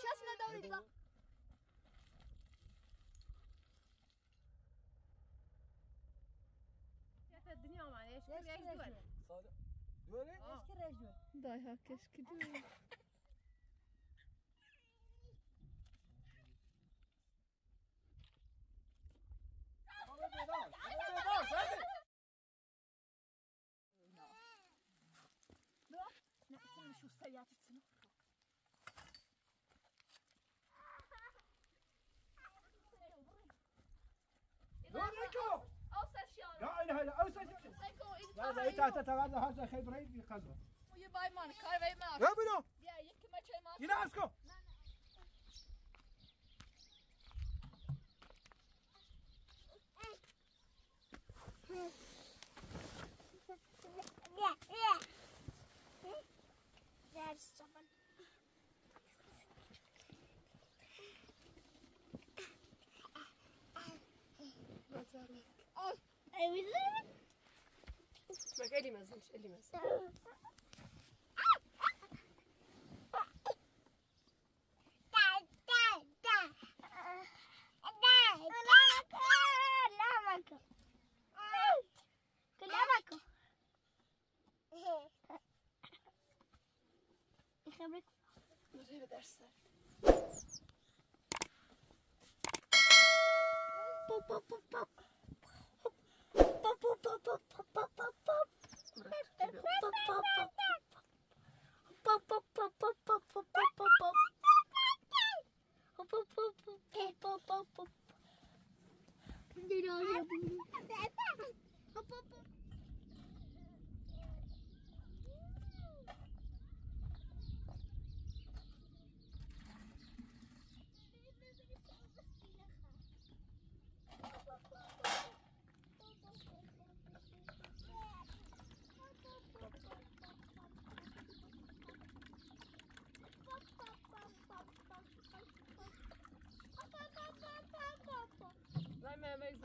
Сейчас надо улыбаться. يا الدنيا ما ليش كل ايش دول صادق دول ايش كل ايش دول ضايع كش كده هذا خبري في قلبه ويا باي مان كاي ما يا بنو يا يمكن ما شيء ما يناسكم اللي ما زلش اللي ما زلش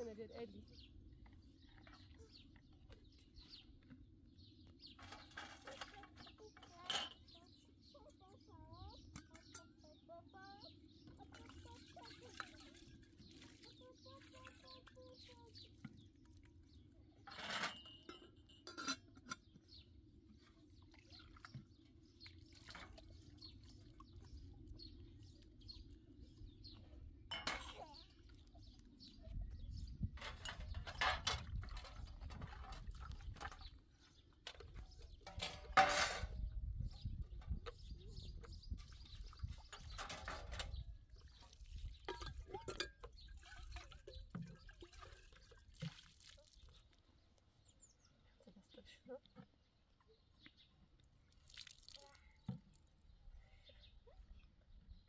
أنا جد أدي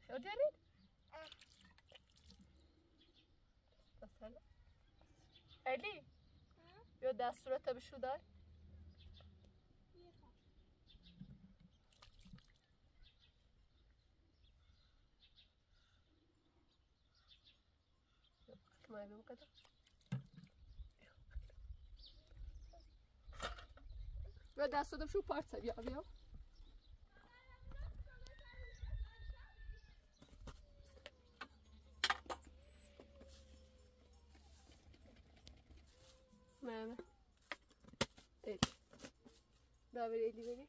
شو جريت؟ بس هلا علي يا ده صورته بشو دار؟ ما يبون كده يا ده صورته بشو بارتة يا أبيو ماما ايه ده بيقول لي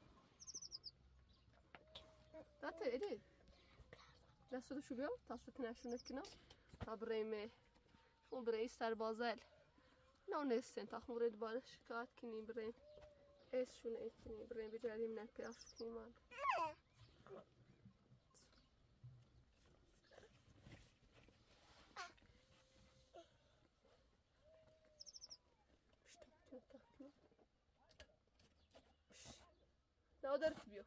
تاتي ايدي ده صورة شو بيو تاسوتنا شمكنهم تابري مي وبري سربازل لو نسين تاخم ريد بارش كات كني برين ايش شو نقيتني برين بجاري منك بيعشتني مال tatlı. La odor sbiu.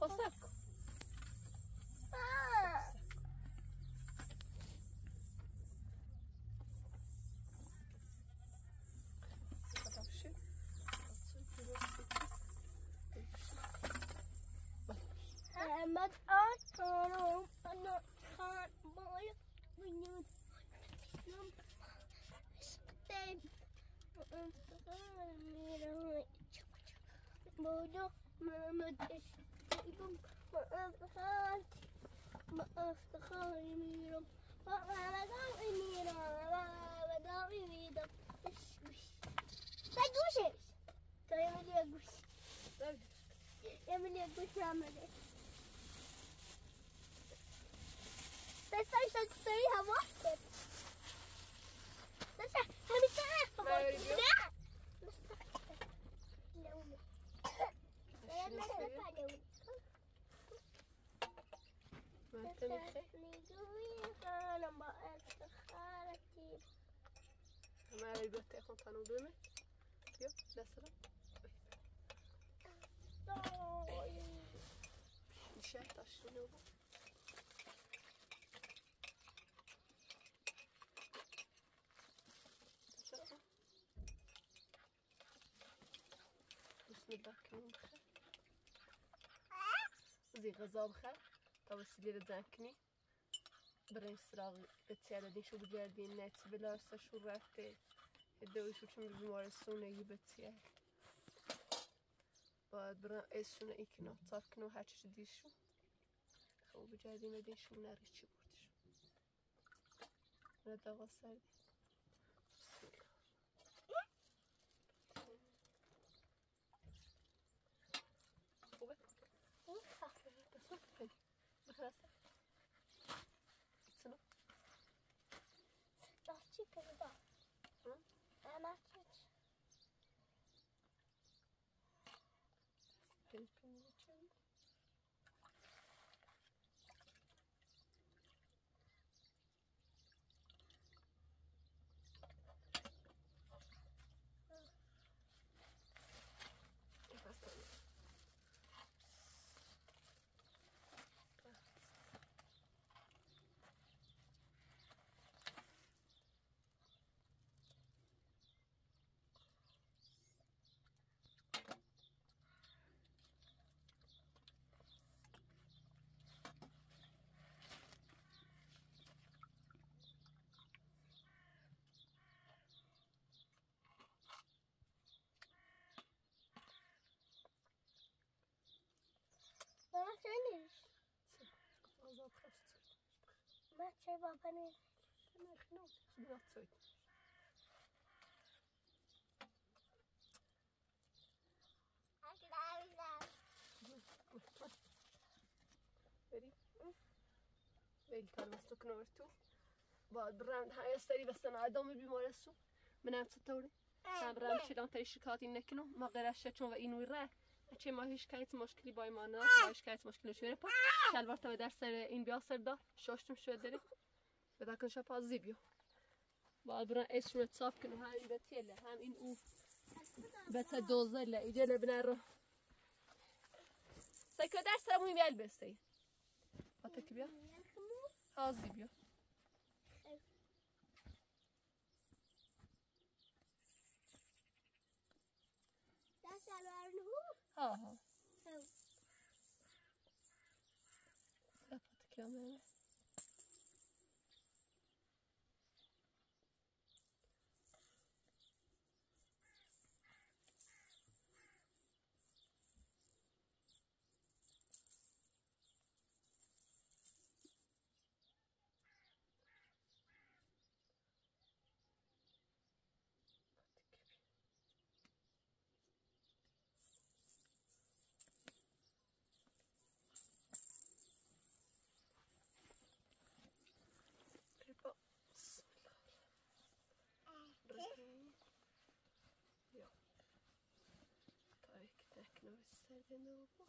Osako. But I don't know how boy when you زي غزال خا طبعا سيدي ذاكني برين سراغي بتساعدني شو بجادي الناس بلارسة شو راتي الدوي شو تشمل بمارسونا يبتساعد بعد برا إيش شو نأكله تركنه هاتش ديشو أو بجادي ما ديشو ناريشي بورتشو هذا غصار ما تشي باباني ما يخنوك شبنا تصويت بري بيلتان مستوك نورتو بعد برامد هاي استري بس انا عدامي بمارسو منام تطوري انا برامد شلان تاي شكاتي نكنو ما غير الشاتون وإنو الراه چه ما هیچ کایت مشکلی با ایمانات ما هیچ کایت مشکلی نشوره پا شلوار تا در سر این بیا سر دا شاشتم شو داری به داخل شب از زیبیو بعد برای ایش رو تصاف کنم هم این بتیله هم این او بته دوزله ایجله بنا رو سکو در سر موی بیل بستی باتا که بیا از زیبیو در سلوار نهو آها. لفت كامل. serve dopo.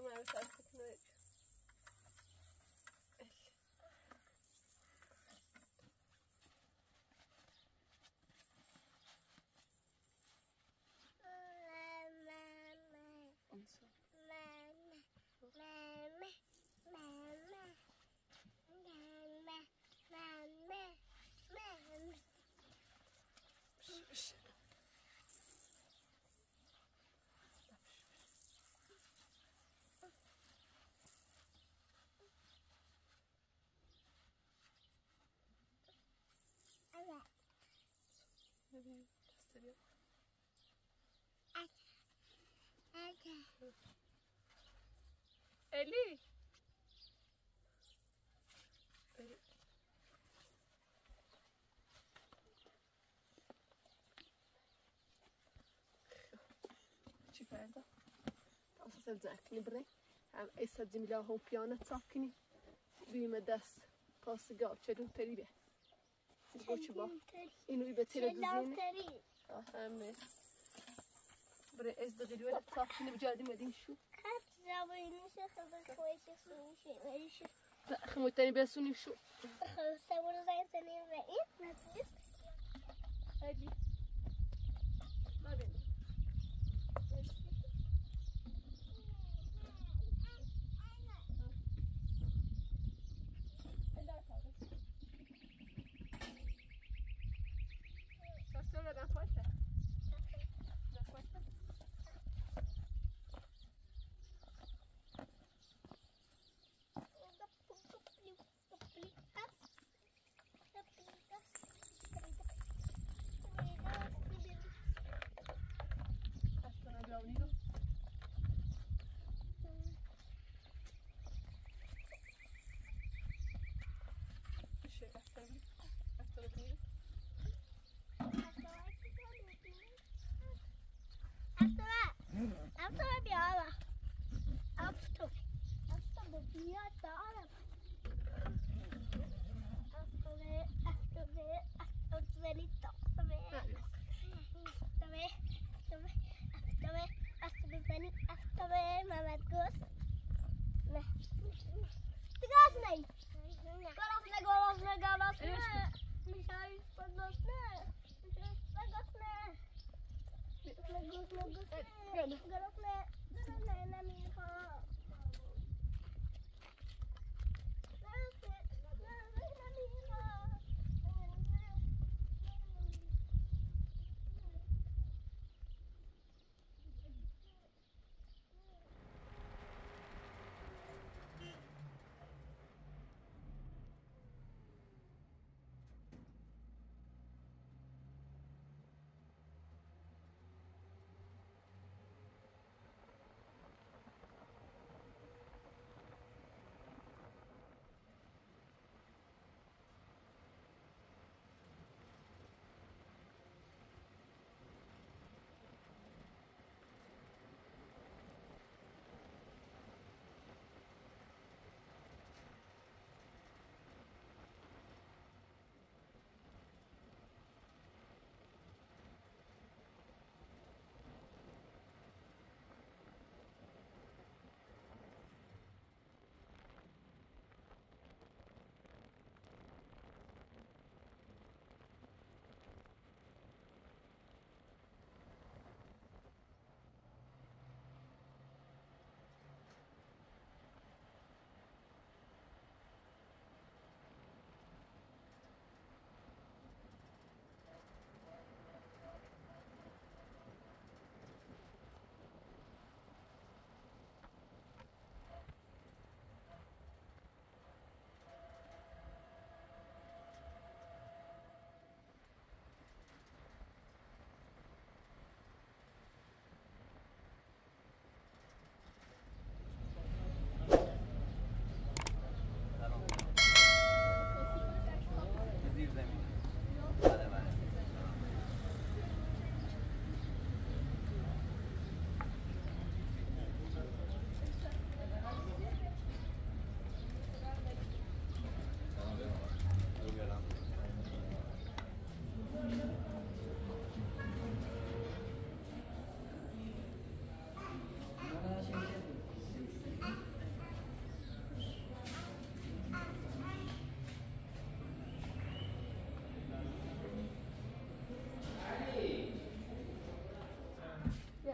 Umarım sarsıkını veriyorum. Gösteriyor. Eli. Eli. شوف هذا تنصل تاعك نبري عم ايسا ديملاهم بيانا تاكني بمداس قاصقه تشدون تريبه Bočuba. In ujbe tele duzine. Amen. Bre, ez da geliyor. Tatlı ne bıcağdım edin şu. Kaçacağım inişe kadar koyacaksın inişe. İnişe. Akımı tane besun inişe. Sabır zaten evreyin. Nasıl? Hadi. Mabel.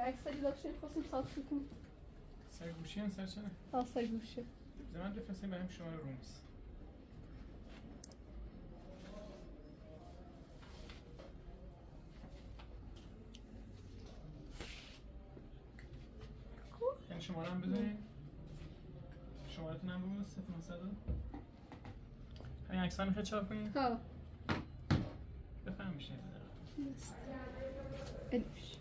اکثری داشتیم خواستیم ساعت کنیم. سر گوشی هم سر چنه؟ ها سر گوشی زمان بفرستیم به هم شماره رومیز. یعنی شماره هم بدونیم؟ شماره تون هم بگو 0900 همین اکثر میخواه چاپ کنیم؟ ها بفهم میشنید بدارم الفش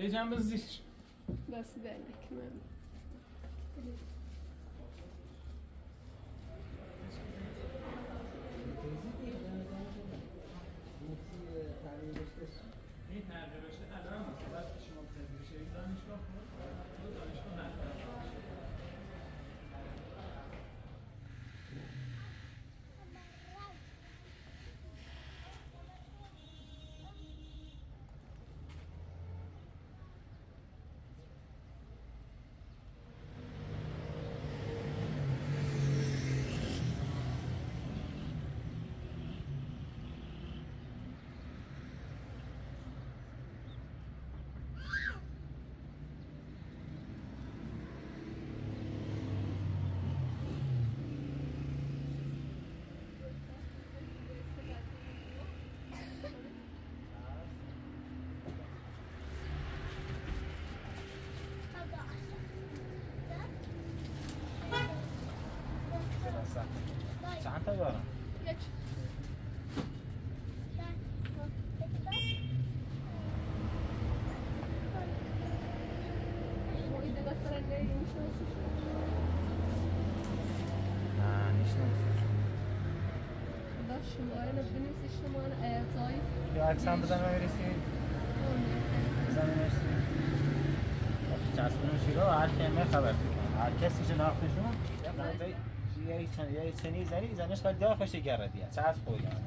Heyecan bızdır. Nasıl dernek mi? این ترجمه‌شه الان مثلا شما تدریس شدید دانشگاه خود دانشگاه چند تا دارم؟ یک نه نیشنویسیم داشت شماره نبینیسی شماره اعضایی یا اکسان بزن بمیرسیم بزن بمیرسیم چسبونوشی رو هر کمه خبر کنم هر کسیش ناختشون یه چنی زنی زنش خیلی داخلش گردیه چسب خویان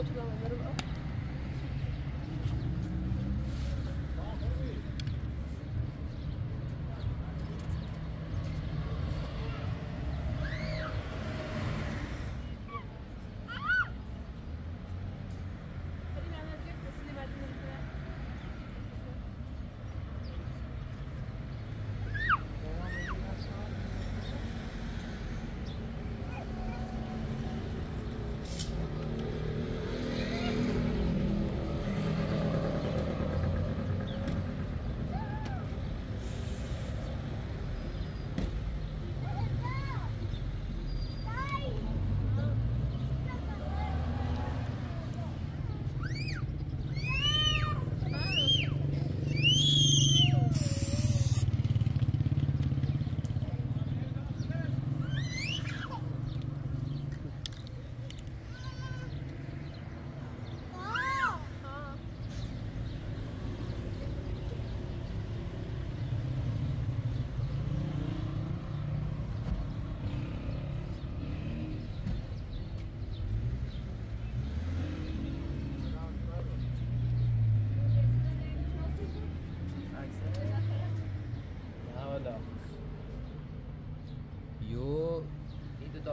diye oturamıyorum.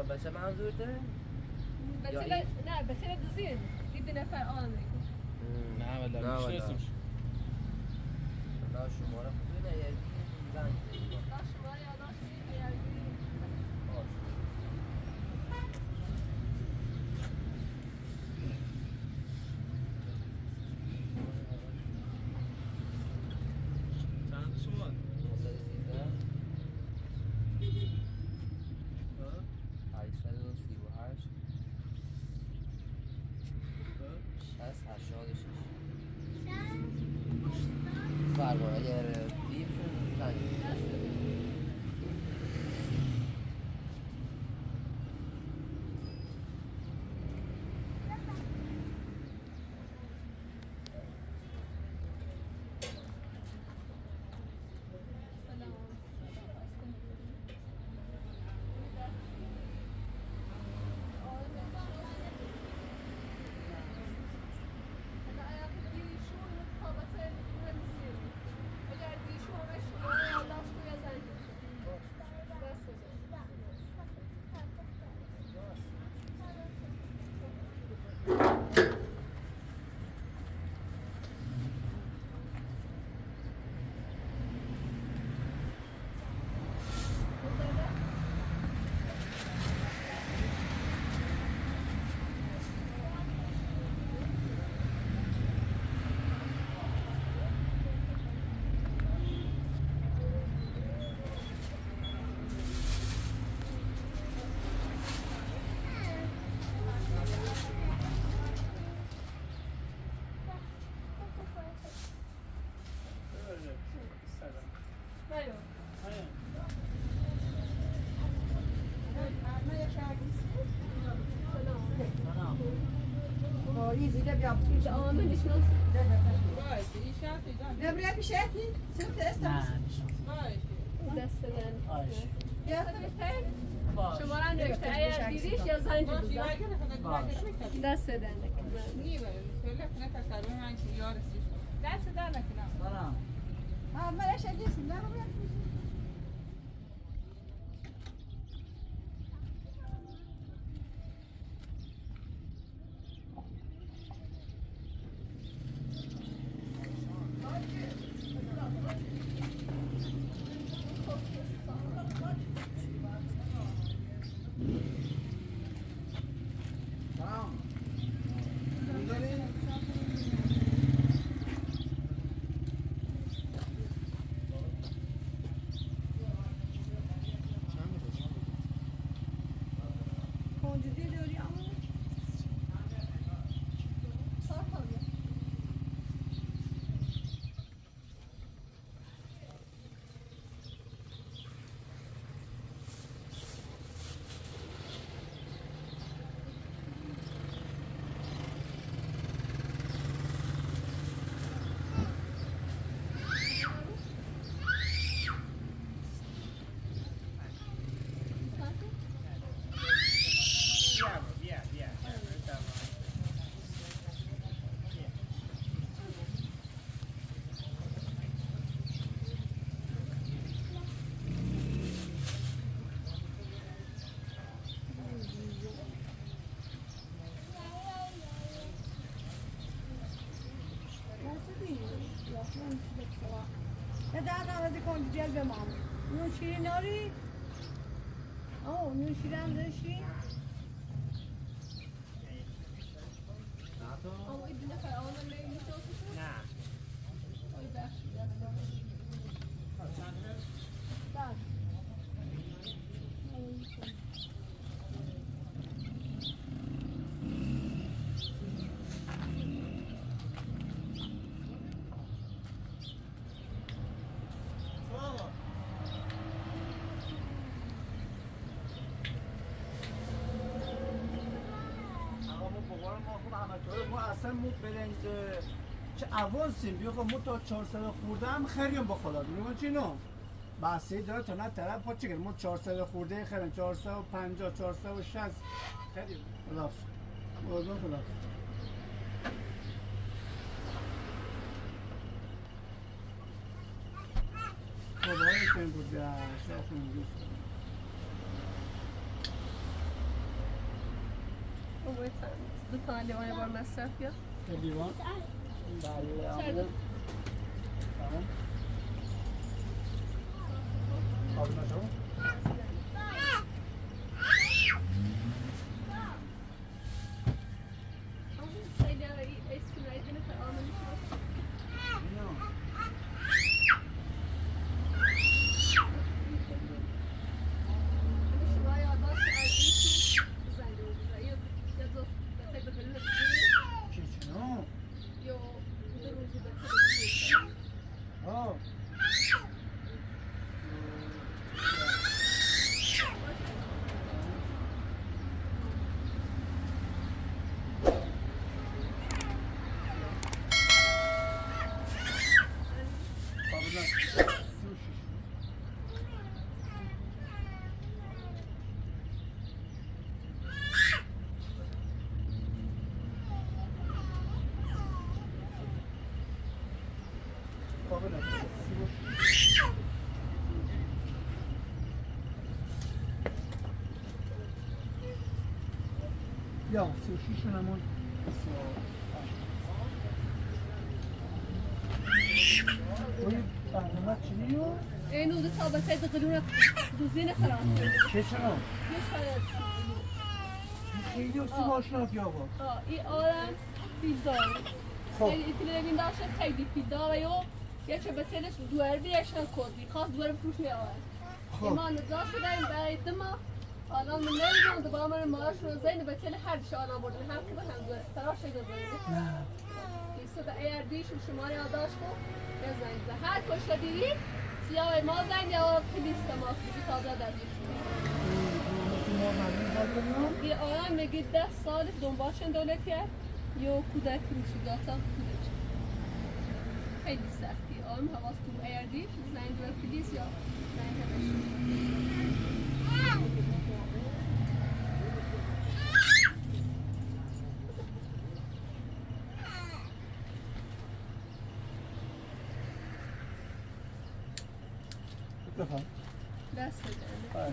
بچه منظور داره؟ نه بچه را دوزیر دیده نفر آن نه ولی بیشترسیم لا شماره خود نه یکی زنگ لا شماره یا لا شماره یکی دست دادن نکنم نیوه سوله کنه تسرمه من که یارسی دست دادن نکنم برام همه رشه دیسیم برام Yeah. güzel bir mam. Nuşirin arı. Oh, nuşirin döşi. Oh, ibne karanlık mı? Ne? Oy da. Da. اوانسیم بیا که مو تا 400 خورده هم خریم با خدا میگن چی نو بحثی داره تا نه طرف خود چیکار مو 400 خورده خریم 450 460 خریم خلاص اوزون خلاص خدایی کن بود یا شاخون دوست اوه دو تا لیوان بار مصرف یا لیوان بله آمون آمون آمون یا سوشیشون همون باید برنامه چنی رو؟ این اولو تابسته دقیقون دوزی نخرام چه چنان؟ خیلی اسی ماشنا بیابا ای آرم پیزار خیلی ایتیلی رویم داشت خیلی پیزار یا یکشه به سیلش دوار بیشن کردی خواست دوار بفروش می آورد ایمان نجا شده برای دما حالا من نمیدونم دوباره من ماش رو زین به تل هر چی آنها بردن هم که به هم زور تراش گذاشته ایستاد ایردیش و شماره آداش کو بزنید هر کشته دیدی سیاه ما زن یا کلیست ماست که تازه دادیش یه آن میگید 10 سال دنبالشون دولت کرد یا کودک میشید داتا کودک خیلی سختی آن حواس تو ایردیش زن دو کلیست یا زن That's it. Bye.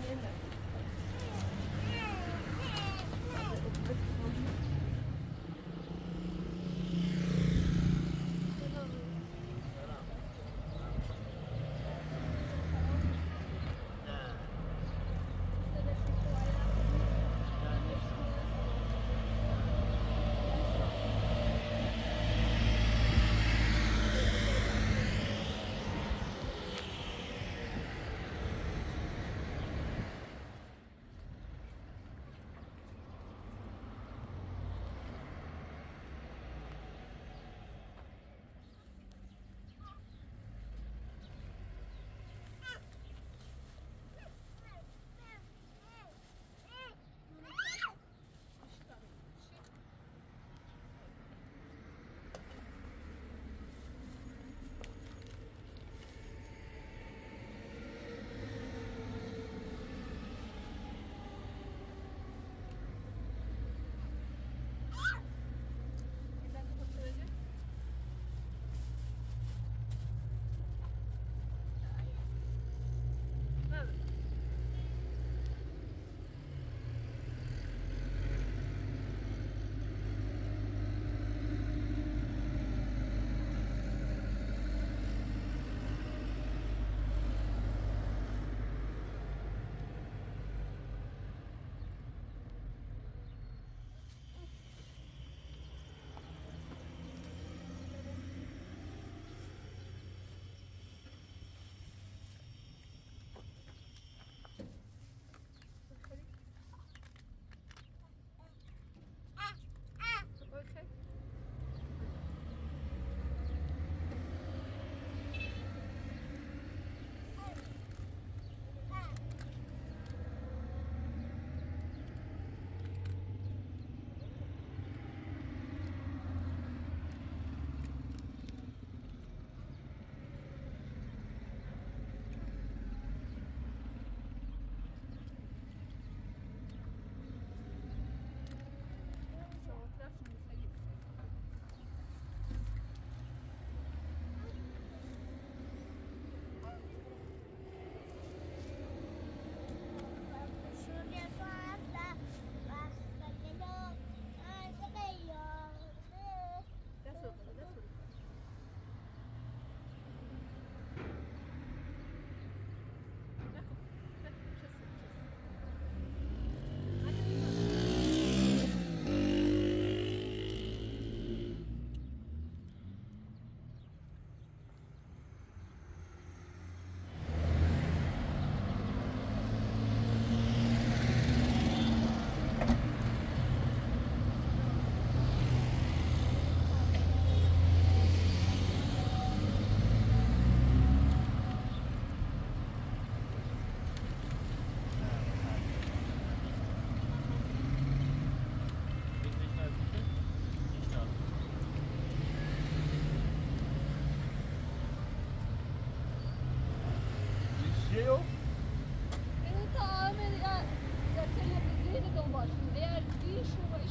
God. They are Yeshua, God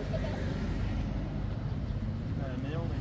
is the best. Naomi.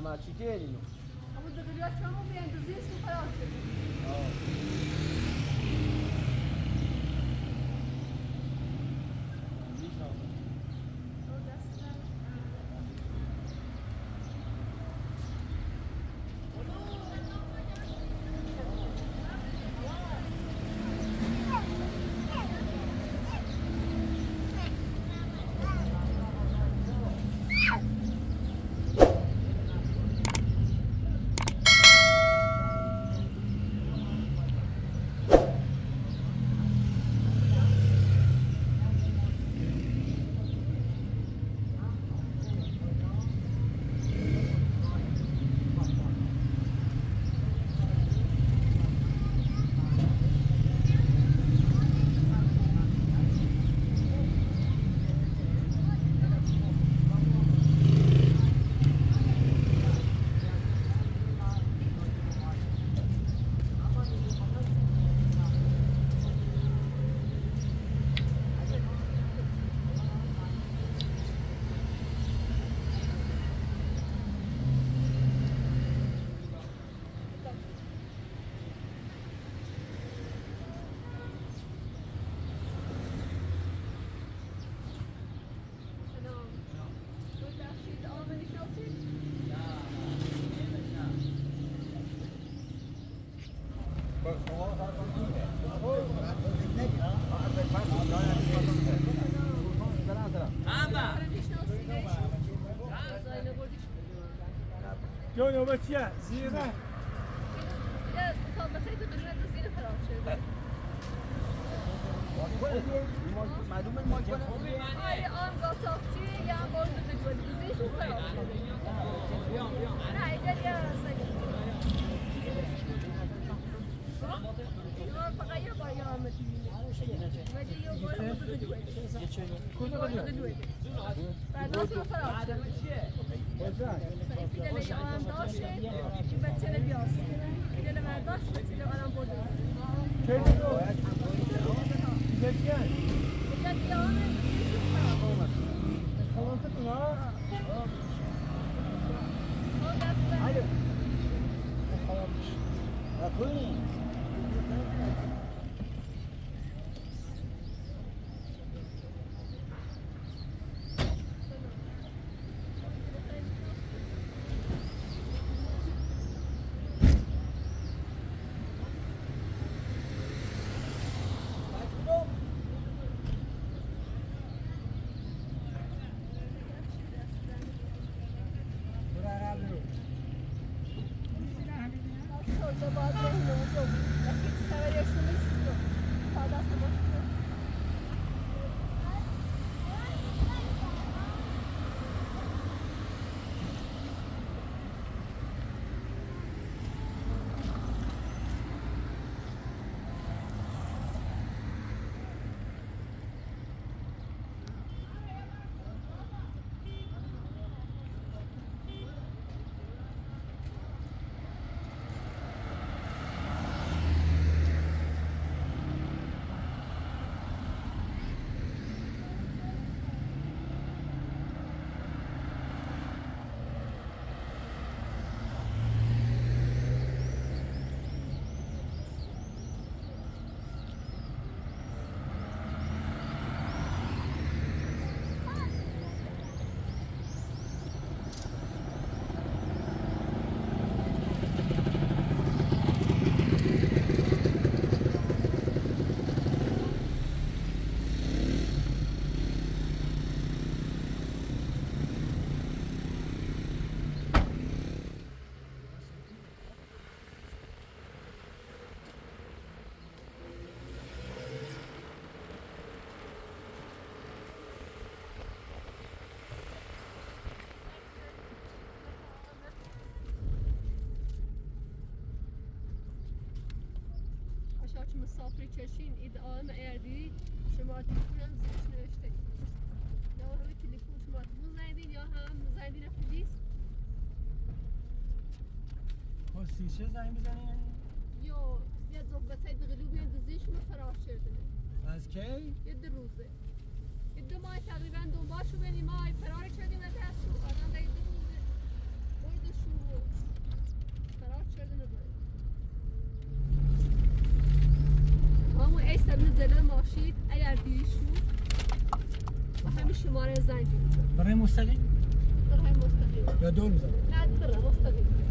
Ma ci tienilo. Ma quando vi lasciamo prendere, sì, su parole. جو نوبتیه زیره. یه کامپاسای تو بزن تو زیر خراب شده. معلومه ما که آره آن گاتاپتی یا برد به گلیزیشون خراب شده. نه اینجا یه سگی. فقط یه بار یه آمد می‌بینه. ولی یه بار برد به گلیزیشون. یه چیه؟ کجا گلیزیشون؟ بعدش خراب شده. بیدل آدم داشته، این بچه نبیاست. بیدل مرداش، بیدل آدم بوده. چه می‌دونی؟ بیدل چیه؟ بیدل چیه آن؟ خلاص تو نه؟ آره. خلاص. آخری. مسافر چشین ادعام اردی شما تلفنم زیرش نوشته یا روی تلفن شما تلفن زدین یا هم زدین پلیس خواستی چه زنگ بزنین؟ یا زبقتای دقیلو بیان دزیشون رو فرار شدنه از کی؟ یه دو روزه یه دو ماه تقریبا دنبال شو بینیم ماه فرار شدیم از هست شو آدم در یه دو روزه برده شو فرار شدنه باید همون ایستا بینه زده ماشید اگر دیشون با همین شماره زنگی برای مستقیم؟ برای مستقیم یا دور میزنیم؟ نه برای مستقیم